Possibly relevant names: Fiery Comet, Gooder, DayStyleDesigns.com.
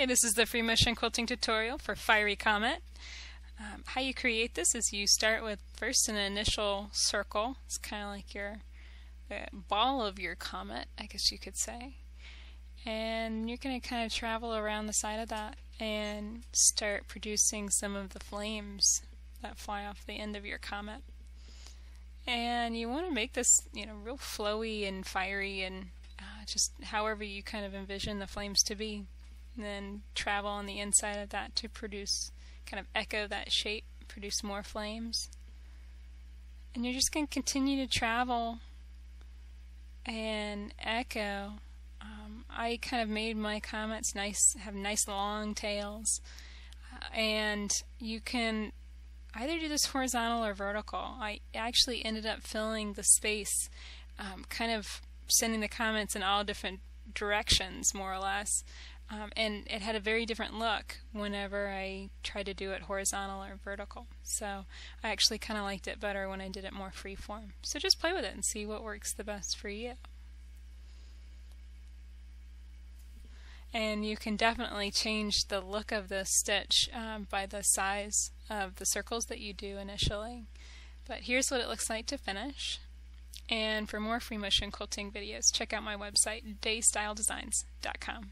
Okay, this is the free motion quilting tutorial for Fiery Comet. How you create this is you start with first an initial circle. It's kind of like the ball of your comet, I guess you could say. And you're going to kind of travel around the side of that and start producing some of the flames that fly off the end of your comet. And you want to make this, real flowy and fiery and just however you kind of envision the flames to be. And then travel on the inside of that to produce, kind of echo that shape, produce more flames. And you're just going to continue to travel and echo. I kind of made my comets have nice long tails, and you can either do this horizontal or vertical. I actually ended up filling the space, kind of sending the comets in all different directions, more or less, and it had a very different look whenever I tried to do it horizontal or vertical. So I actually kind of liked it better when I did it more freeform. So just play with it and see what works the best for you. And you can definitely change the look of the stitch by the size of the circles that you do initially. But here's what it looks like to finish. And for more free motion quilting videos, check out my website, DayStyleDesigns.com.